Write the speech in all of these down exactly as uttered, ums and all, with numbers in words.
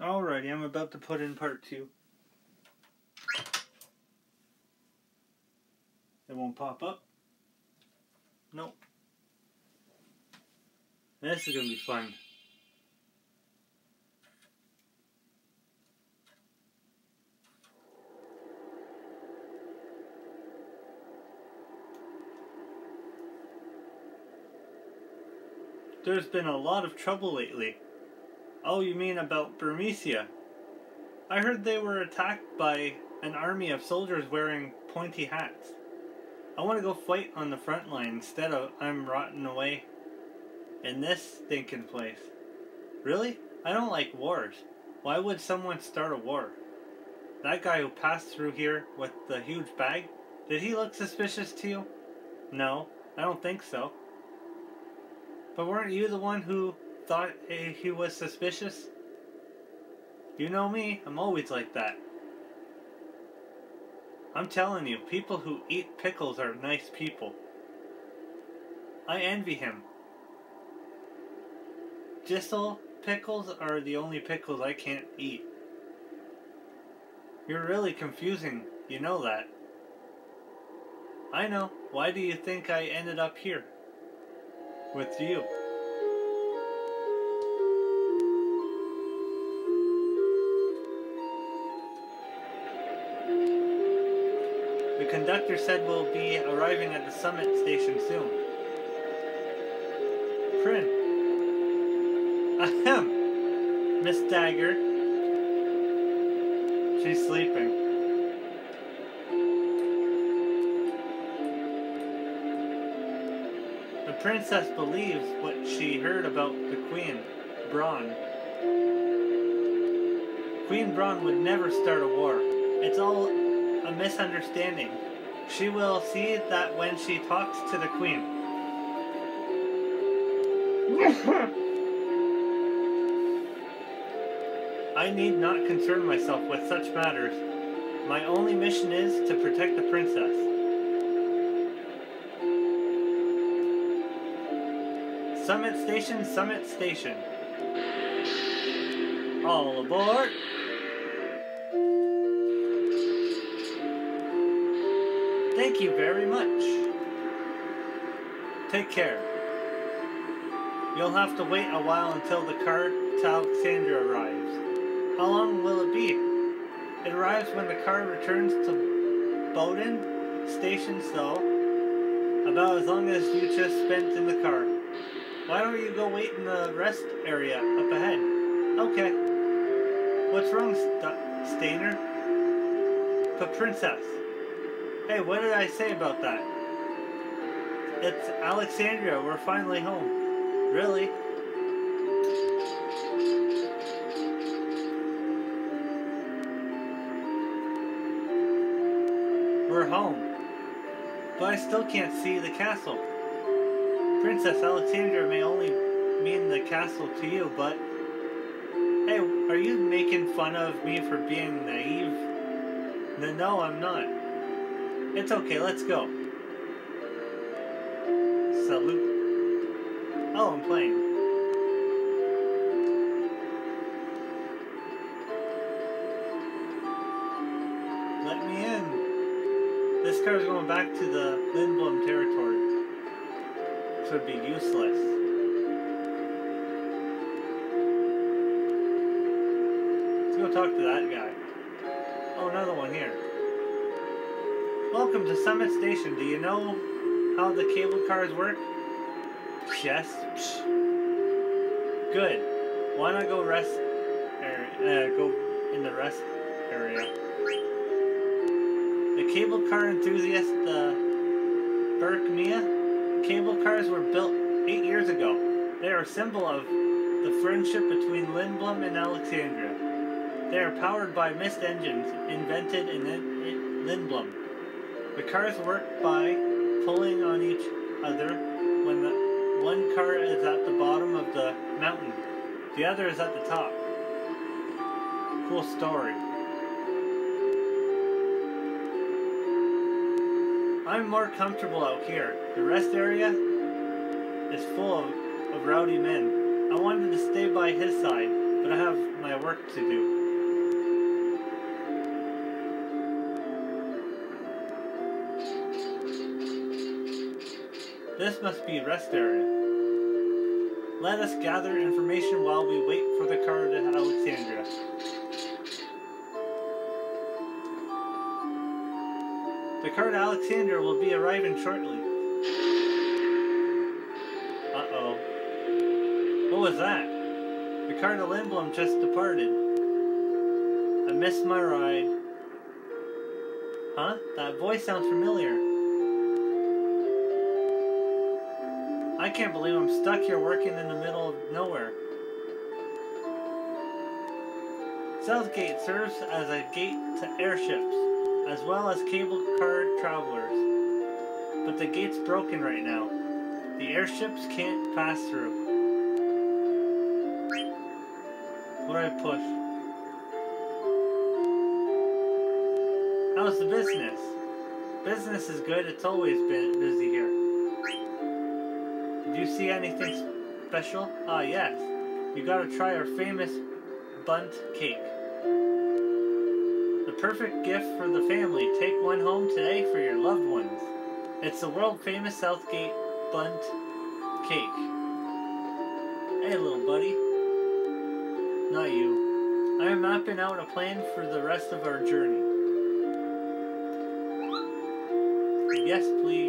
Alrighty, I'm about to put in part two. It won't pop up. Nope. This is gonna be fun. There's been a lot of trouble lately. Oh, you mean about Burmecia? I heard they were attacked by an army of soldiers wearing pointy hats. I want to go fight on the front line instead of I'm rotting away in this stinking place. Really? I don't like wars. Why would someone start a war? That guy who passed through here with the huge bag, did he look suspicious to you? No, I don't think so. But weren't you the one who thought he was suspicious? You know me, I'm always like that. I'm telling you, people who eat pickles are nice people. I envy him. Gissel pickles are the only pickles I can't eat. You're really confusing, you know that. I know, why do you think I ended up here? With you. The conductor said we'll be arriving at the Summit Station soon. Prin. Ahem! Miss Dagger. She's sleeping. The princess believes what she heard about the Queen, Brahne. Queen Brahne would never start a war. It's all a misunderstanding. She will see that when she talks to the Queen. I need not concern myself with such matters. My only mission is to protect the princess. Summit Station, Summit Station. All aboard! Thank you very much. Take care. You'll have to wait a while until the car to Alexandria arrives. How long will it be? It arrives when the car returns to Bowdoin Station, so about as long as you just spent in the car. Why don't you go wait in the rest area up ahead? Okay. What's wrong, St Steiner? The princess. Hey, what did I say about that? It's Alexandria. We're finally home. Really? We're home. But I still can't see the castle. Princess Alexandria may only mean the castle to you, but... Hey, are you making fun of me for being naive? No, no, I'm not. It's okay, let's go. Salute. Oh, I'm playing. Let me in. This car's going back to the Lindblum territory. Would be useless. Let's go talk to that guy. Oh, another one here. Welcome to Summit Station. Do you know how the cable cars work? Yes. Good. Why not go rest area, uh, go in the rest area? The cable car enthusiast, the uh, Burmecia. Cable cars were built eight years ago. They are a symbol of the friendship between Lindblum and Alexandria. They are powered by mist engines invented in Lindblum. The cars work by pulling on each other when the one car is at the bottom of the mountain. The other is at the top. Cool story. I'm more comfortable out here. The rest area is full of, of rowdy men. I wanted to stay by his side, but I have my got work to do. This must be a rest area. Let us gather information while we wait for the car to Alexandria. The car to Alexandria will be arriving shortly. Uh-oh. What was that? The car to Lindblum just departed. I missed my ride. Huh? That voice sounds familiar. I can't believe I'm stuck here working in the middle of nowhere. Southgate serves as a gate to airships, as well as cable car travelers. But the gate's broken right now. The airships can't pass through. What do I push? How's the business? Business is good, it's always been busy here. Do you see anything special? Ah, yes. You gotta try our famous bunt cake. The perfect gift for the family. Take one home today for your loved ones. It's the world famous Southgate bunt cake. Hey, little buddy. Not you. I am mapping out a plan for the rest of our journey. Yes, please.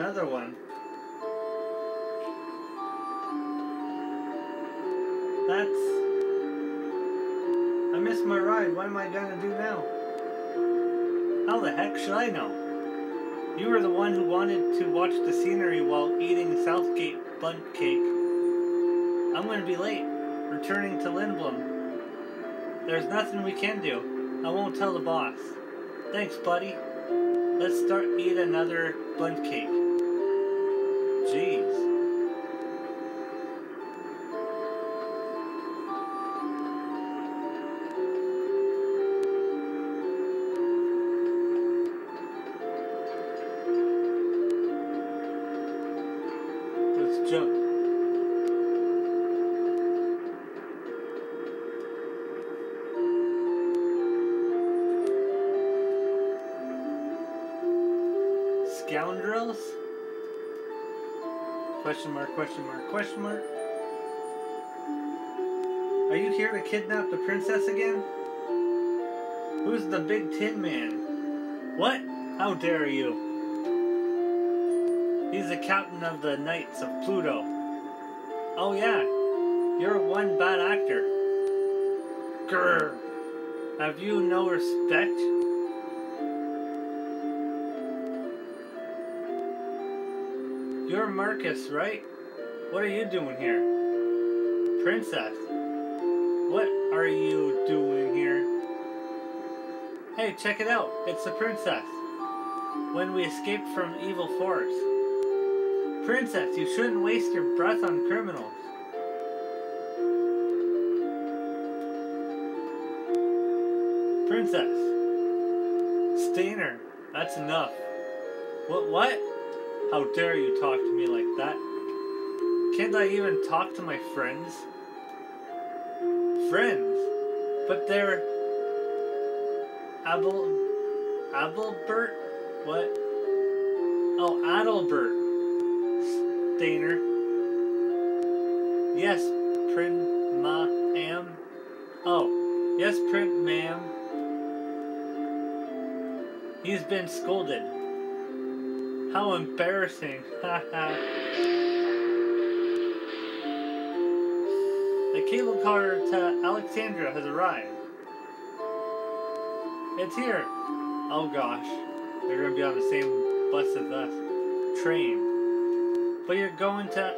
Another one. That's... I missed my ride. What am I gonna do now? How the heck should I know? You were the one who wanted to watch the scenery while eating Southgate bundt cake. I'm gonna be late. Returning to Lindblum. There's nothing we can do. I won't tell the boss. Thanks, buddy. Let's start eat another bundt cake. Jeez. Question mark, question mark, question mark. Are you here to kidnap the princess again? Who's the big tin man? What? How dare you? He's the captain of the Knights of Pluto. Oh yeah, you're one bad actor. Grrr. Have you no respect? You're Marcus, right? What are you doing here? Princess, what are you doing here? Hey, check it out. It's the princess. When we escaped from evil force. Princess, you shouldn't waste your breath on criminals. Princess. Steiner, that's enough. What, what? How dare you talk to me like that? Can't I even talk to my friends? Friends? But they're... Abel... Adelbert? What? Oh, Adelbert. Steiner. Yes, Prin... Ma... Am. Oh. Yes, Prin... Ma'am. He's been scolded. How embarrassing. The cable car to Alexandria has arrived. It's here. Oh gosh. They're going to be on the same bus as us. Train. But you're going to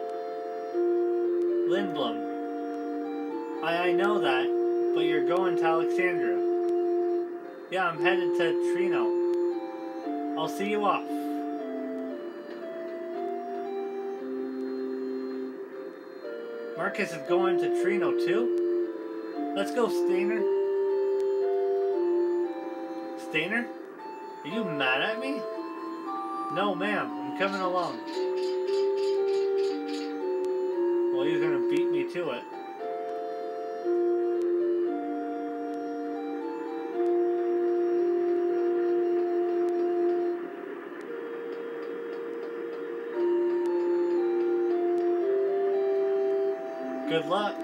Lindblum. I, I know that, but you're going to Alexandria. Yeah, I'm headed to Treno. I'll see you off. Marcus is going to Treno too? Let's go, Steiner. Steiner? Are you mad at me? No, ma'am. I'm coming along. Well, you're gonna beat me to it. Good luck.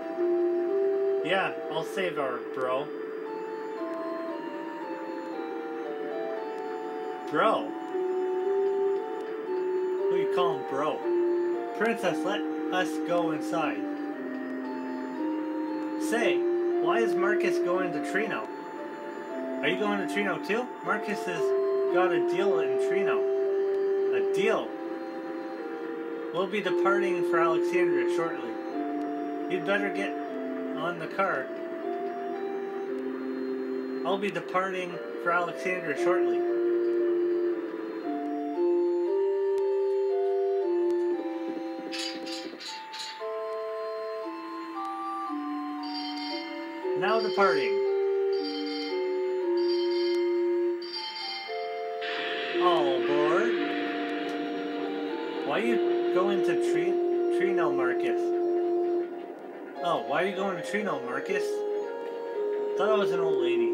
Yeah, I'll save our bro. Bro? Who you calling bro? Princess, let us go inside. Say, why is Marcus going to Treno? Are you going to Treno too? Marcus has got a deal in Treno. A deal? We'll be departing for Alexandria shortly. You'd better get on the car. I'll be departing for Alexandria shortly. Now departing. All aboard. Why are you going to Tre- Treno, Marcus? Oh, why are you going to Treno, Marcus? Thought I was an old lady.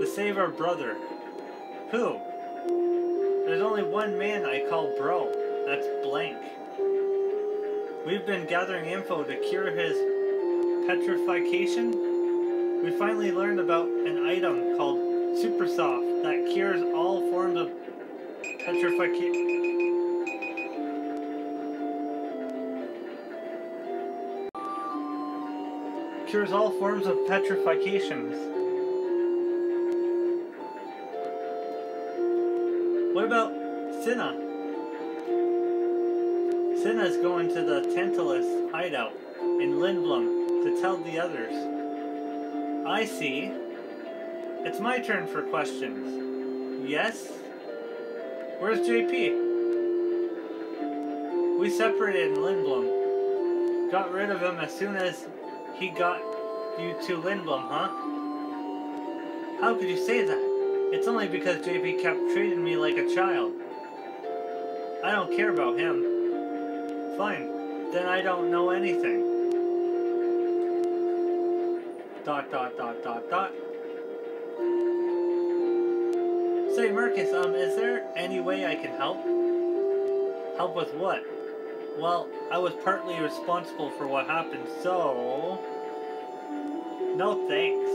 To save our brother. Who? There's only one man I call bro. That's Blank. We've been gathering info to cure his petrification. We finally learned about an item called Supersoft that cures all forms of petrification. cures all forms of petrifications. What about Cinna? Cinna is going to the Tantalus hideout in Lindblum to tell the others. I see. It's my turn for questions. Yes? Where's J P? We separated in Lindblum. Got rid of him as soon as he got you to Lindblum, huh? How could you say that? It's only because J P kept treating me like a child. I don't care about him. Fine, then I don't know anything. Dot dot dot dot dot. Say, Marcus, um, is there any way I can help? Help with what? Well, I was partly responsible for what happened, so... No thanks.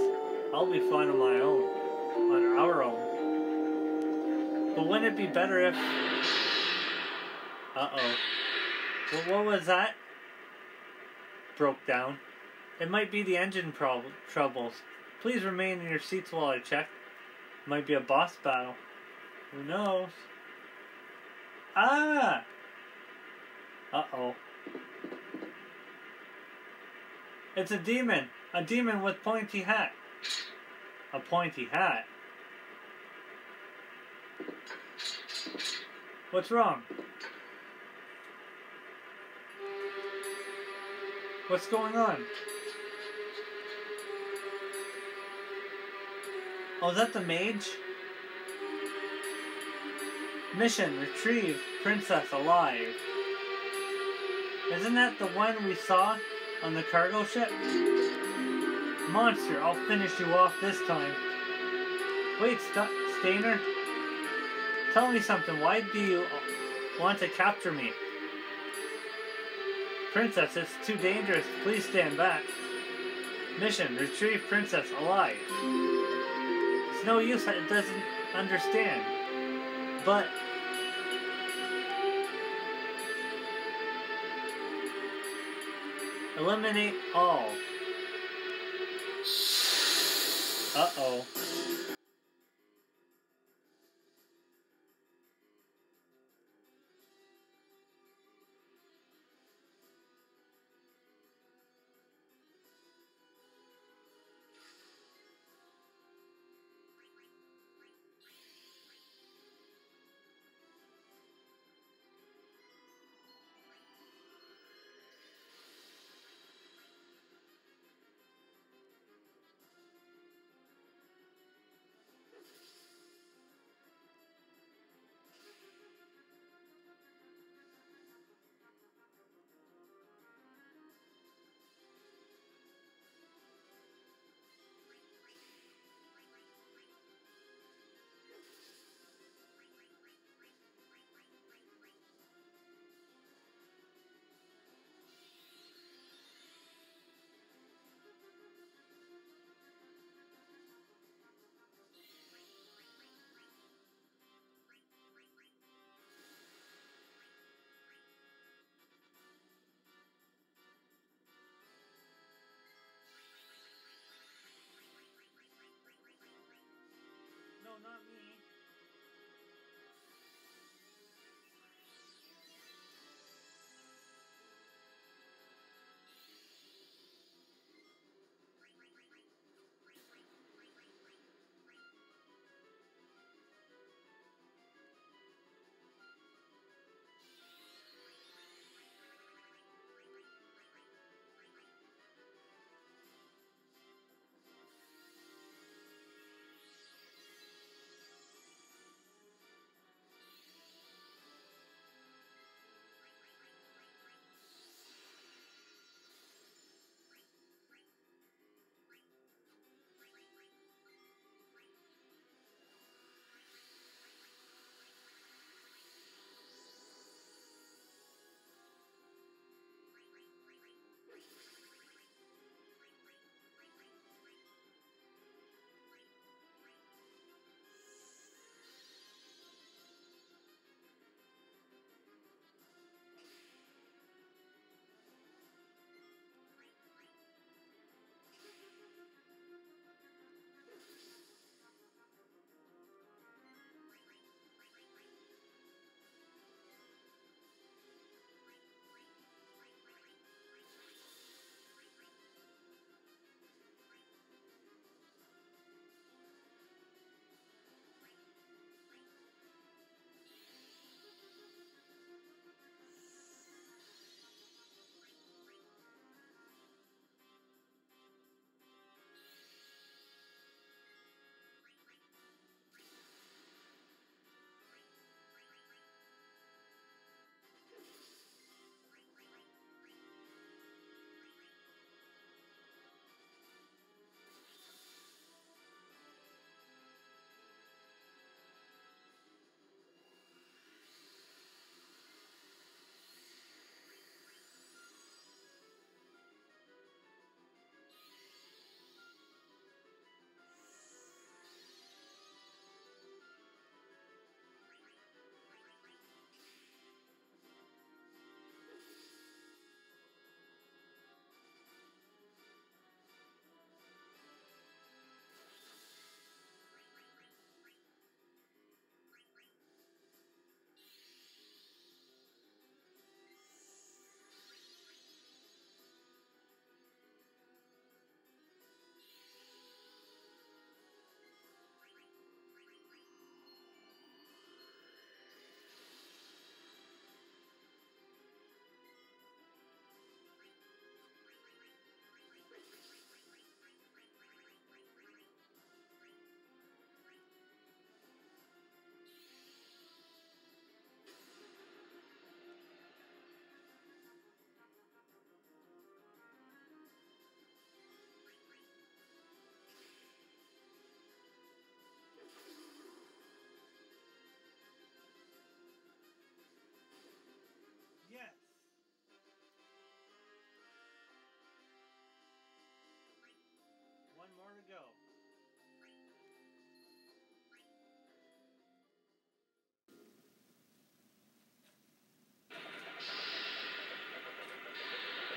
I'll be fine on my own. On our own. But wouldn't it be better if... Uh-oh. Well, what was that? Broke down. It might be the engine prob troubles. Please remain in your seats while I check. Might be a boss battle. Who knows? Ah! Uh-oh. It's a demon. A demon with pointy hat. A pointy hat? What's wrong? What's going on? Oh, is that the mage? Mission, retrieve princess alive. Isn't that the one we saw on the cargo ship? Monster, I'll finish you off this time. Wait, St Steiner. Tell me something, why do you want to capture me? Princess, it's too dangerous. Please stand back. Mission, retrieve princess alive. It's no use, it doesn't understand. But... Eliminate all. Uh-oh.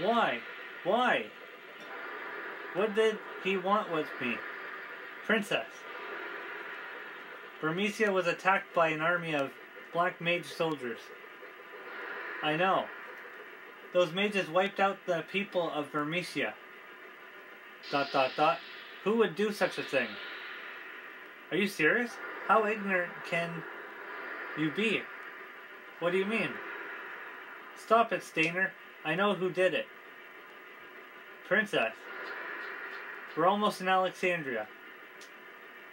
Why? Why? What did he want with me? Princess. Burmecia was attacked by an army of black mage soldiers. I know. Those mages wiped out the people of Burmecia. Dot dot dot. Who would do such a thing? Are you serious? How ignorant can you be? What do you mean? Stop it, Steiner. I know who did it. Princess. We're almost in Alexandria.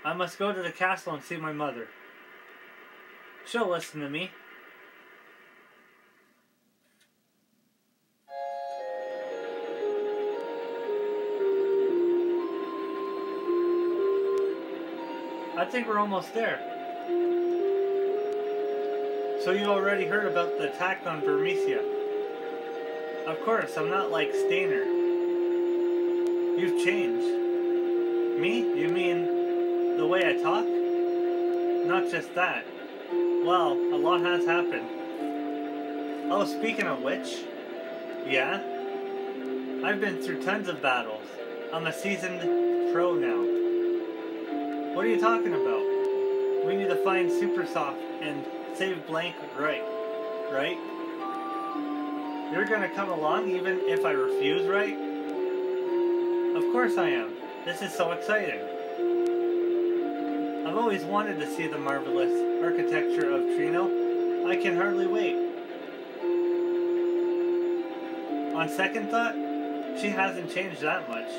I must go to the castle and see my mother. She'll listen to me. I think we're almost there. So you already heard about the attack on Burmecia. Of course, I'm not like Steiner. You've changed. Me? You mean the way I talk? Not just that. Well, a lot has happened. Oh, speaking of which, yeah? I've been through tons of battles. I'm a seasoned pro now. What are you talking about? We need to find Supersoft and save Blank right, right? You're gonna come along even if I refuse, right? Of course I am. This is so exciting. I've always wanted to see the marvelous architecture of Treno. I can hardly wait. On second thought, she hasn't changed that much.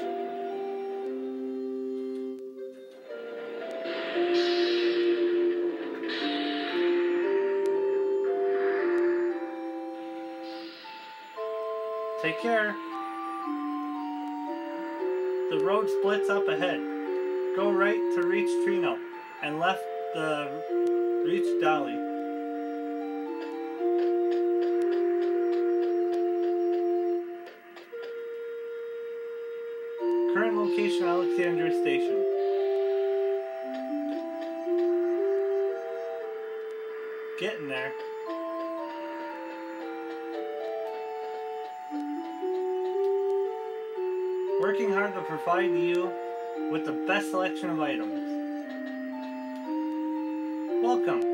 Take care. The road splits up ahead. Go right to reach Treno and left the reach Dali. Current location, Alexandria Station. Getting there. Working hard to provide you with the best selection of items. Welcome.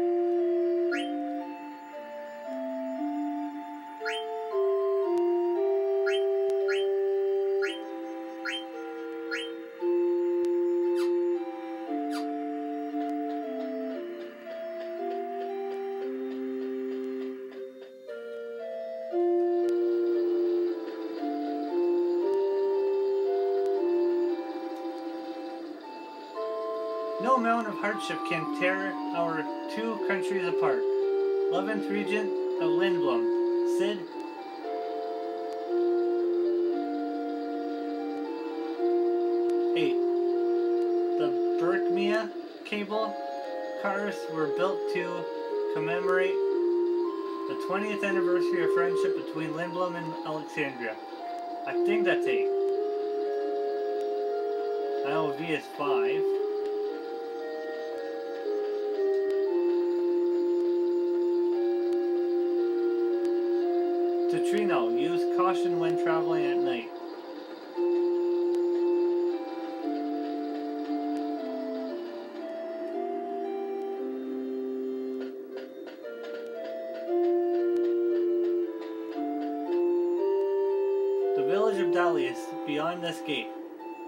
No amount of hardship can tear our two countries apart. eleventh Regent of Lindblum, Sid. eight. The Burmecia cable cars were built to commemorate the twentieth anniversary of friendship between Lindblum and Alexandria. I think that's eight. I O V is five. Treno, use caution when traveling at night. The village of Dali is beyond this gate.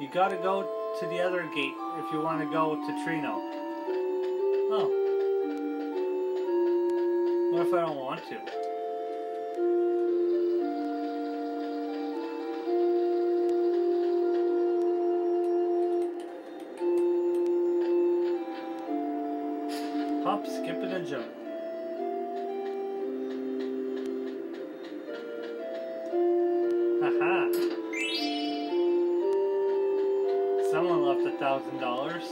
You gotta go to the other gate if you want to go to Treno. Oh. What if I don't want to? Skip it and jump. Haha. Someone left a thousand dollars.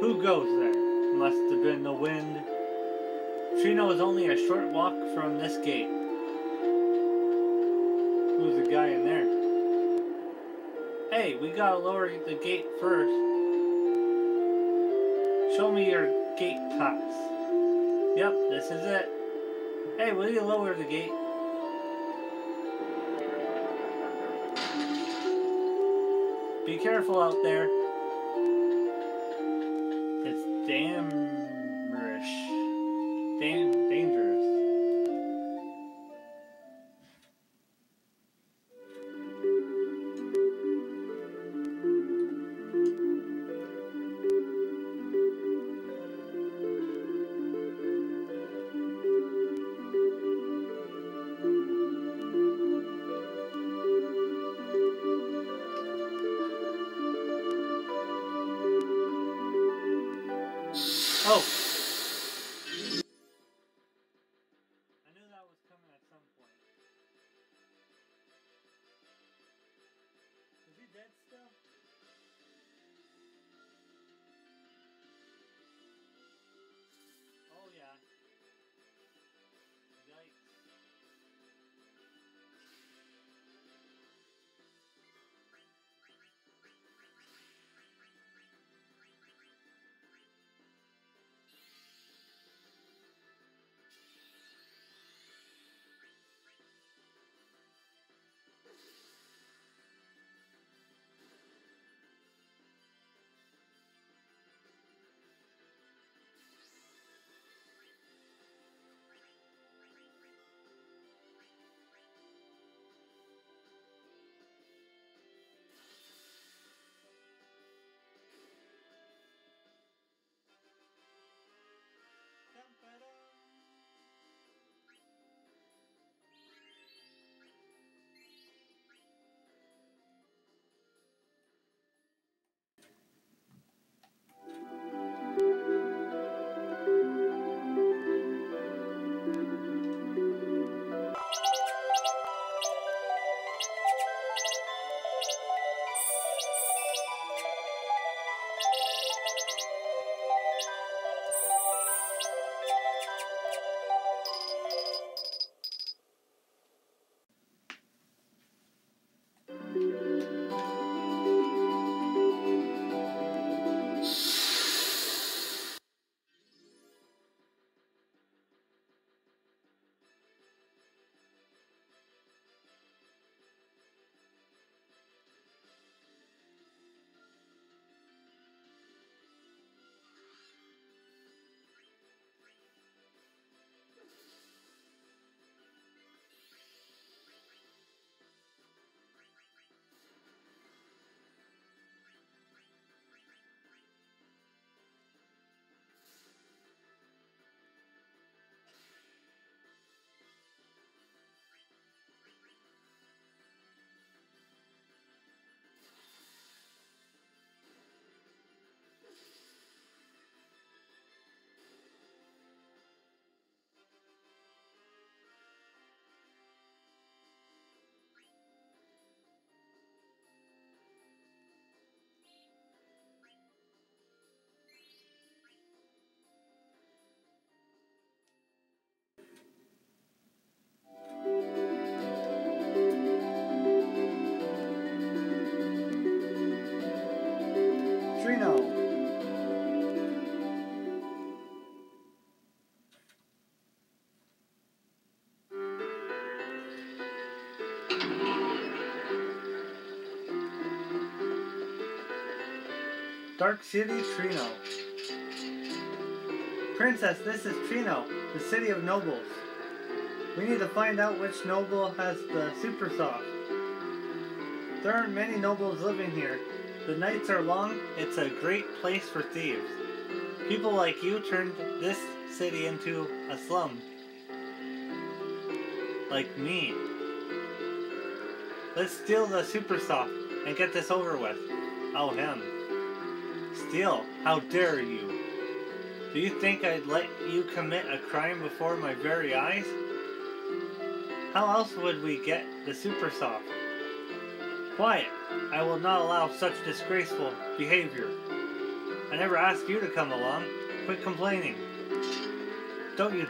Who goes there? Must have been the wind. Treno is only a short walk from this gate. Who's the guy in there? Hey, we gotta lower the gate first. Show me your gate pass. Yep, this is it. Hey, will you lower the gate? Be careful out there. It's damn-ish. Damn dangerous. Oh! I knew that was coming at some point. Is he dead still? Oh yeah. Treno. Dark City, Treno. Princess, this is Treno, the city of nobles. We need to find out which noble has the Supersoft. There aren't many nobles living here. The nights are long, it's a great place for thieves. People like you turned this city into a slum. Like me. Let's steal the Supersoft and get this over with. Oh, him. Steal? How dare you? Do you think I'd let you commit a crime before my very eyes? How else would we get the Supersoft? Quiet! I will not allow such disgraceful behavior. I never asked you to come along. Quit complaining. Don't you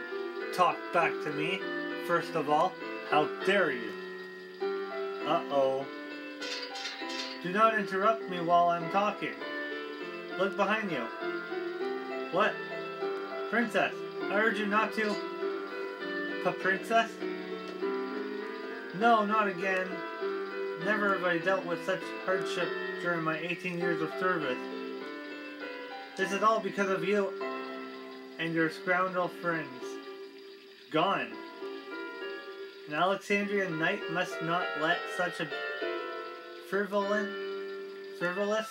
talk back to me, first of all. How dare you? Uh-oh. Do not interrupt me while I'm talking. Look behind you. What? Princess, I urge you not to. But princess? No, not again. Never have I dealt with such hardship during my eighteen years of service. This is all because of you and your scoundrel friends. Gone. An Alexandrian knight must not let such a frivolous, frivolous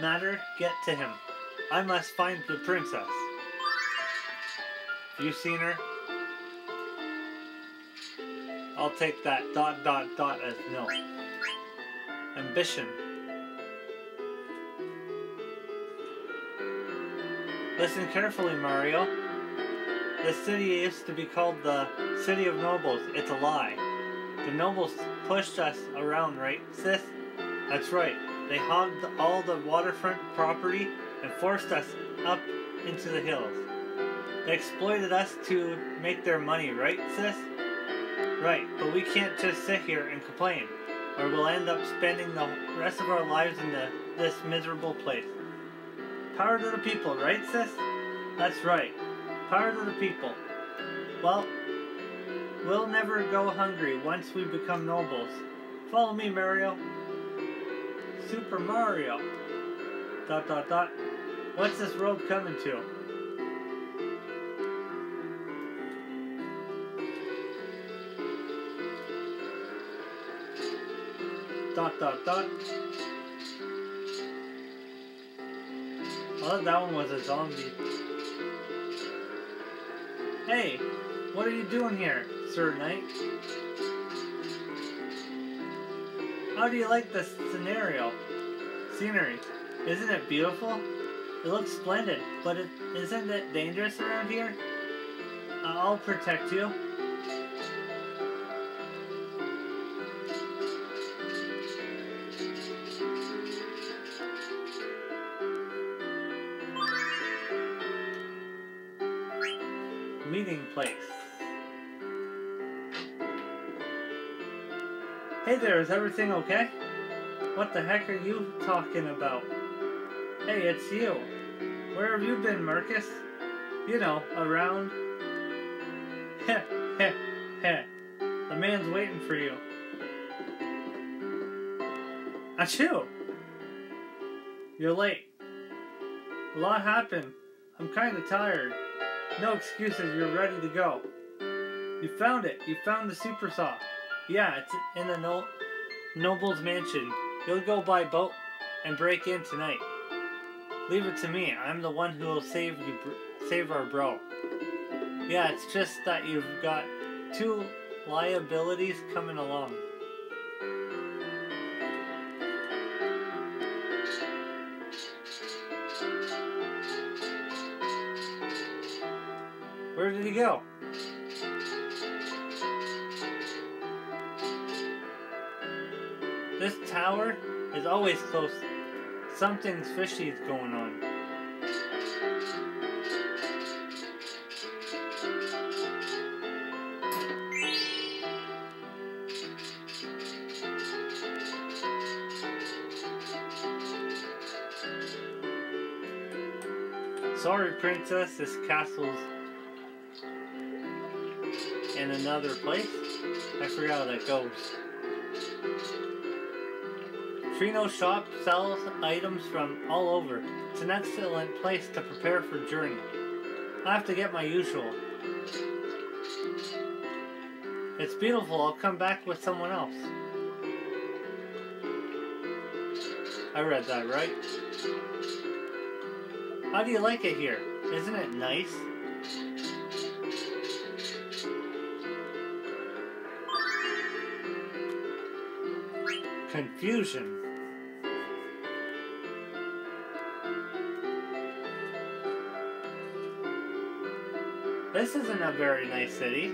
matter get to him. I must find the princess. Have you seen her? I'll take that dot dot dot as no. Ambition. Listen carefully, Mario. The city used to be called the City of Nobles. It's a lie. The nobles pushed us around, right, sis? That's right. They hogged all the waterfront property and forced us up into the hills. They exploited us to make their money, right, sis? Right, but we can't just sit here and complain, or we'll end up spending the rest of our lives in the, this miserable place. Power to the people, right, sis? That's right. Power to the people. Well, we'll never go hungry once we become nobles. Follow me, Mario. Super Mario. Dot dot dot. What's this road coming to? Dot dot dot. I thought that one was a zombie. Hey, what are you doing here, Sir Knight? How do you like this scenario? Scenery. Isn't it beautiful? It looks splendid, but it, isn't it dangerous around here? I'll protect you. Meeting place. Hey there, is everything okay? What the heck are you talking about? Hey, it's you. Where have you been, Marcus? You know, around. Heh, heh, heh. The man's waiting for you. Achoo! You're late. A lot happened. I'm kind of tired. No excuses, you're ready to go. You found it. You found the Supersoft. Yeah, it's in the no noble's mansion. You'll go by boat and break in tonight. Leave it to me. I'm the one who will save you, save our bro. Yeah, it's just that you've got two liabilities coming along. Where did he go? This tower is always close. Something fishy is going on. Sorry, princess, this castle's in another place? I forgot how that goes. Treno shop sells items from all over. It's an excellent place to prepare for journey. I have to get my usual. It's beautiful. I'll come back with someone else. I read that right. How do you like it here? Isn't it nice? Confusion. This isn't a very nice city.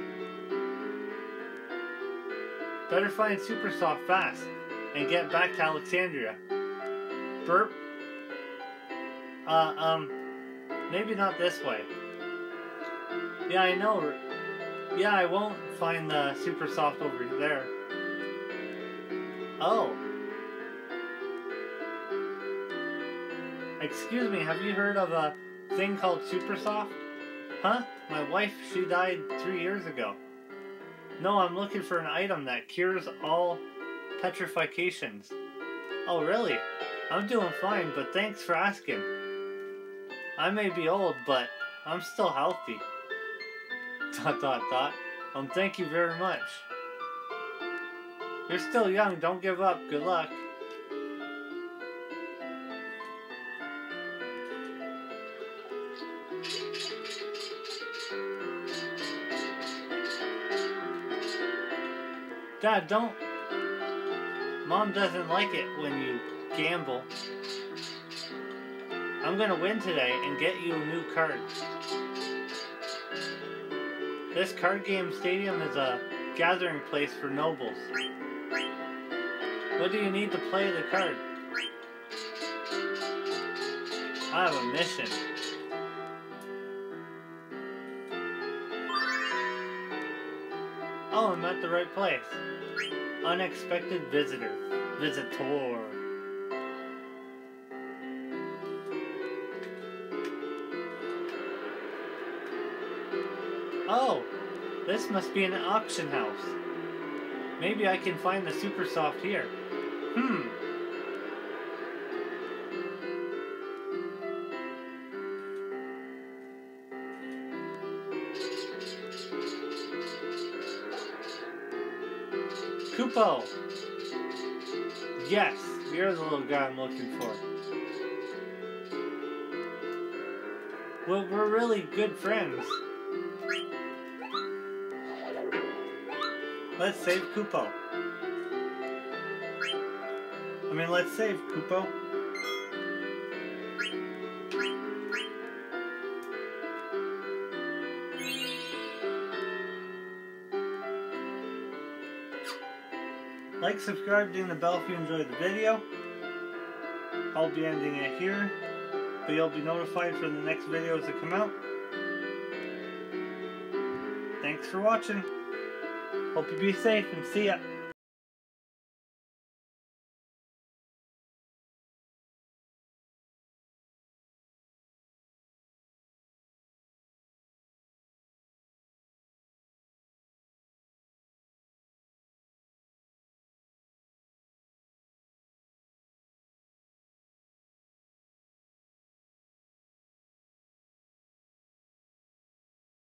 Better find Supersoft fast and get back to Alexandria. Burp. Uh, um, maybe not this way. Yeah, I know. Yeah, I won't find the Supersoft over there. Oh. Excuse me, have you heard of a thing called Supersoft? Huh? My wife, she died three years ago. No, I'm looking for an item that cures all petrifications. Oh, really? I'm doing fine, but thanks for asking. I may be old, but I'm still healthy. Dot, dot, dot. Um, thank you very much. You're still young. Don't give up. Good luck. Dad, don't. Mom doesn't like it when you gamble. I'm gonna win today and get you a new card. This card game stadium is a gathering place for nobles. What do you need to play the card? I have a mission. Oh, I'm at the right place. Unexpected visitor. Visitor. Oh, this must be an auction house. Maybe I can find the Supersoft here. Hmm. Kupo! Yes, you're the little guy I'm looking for. Well, we're really good friends. Let's save Kupo. I mean, let's save Kupo. Like, subscribe, ding the bell if you enjoyed the video. I'll be ending it here, but you'll be notified for the next videos that come out. Thanks for watching. Hope you be safe and see ya.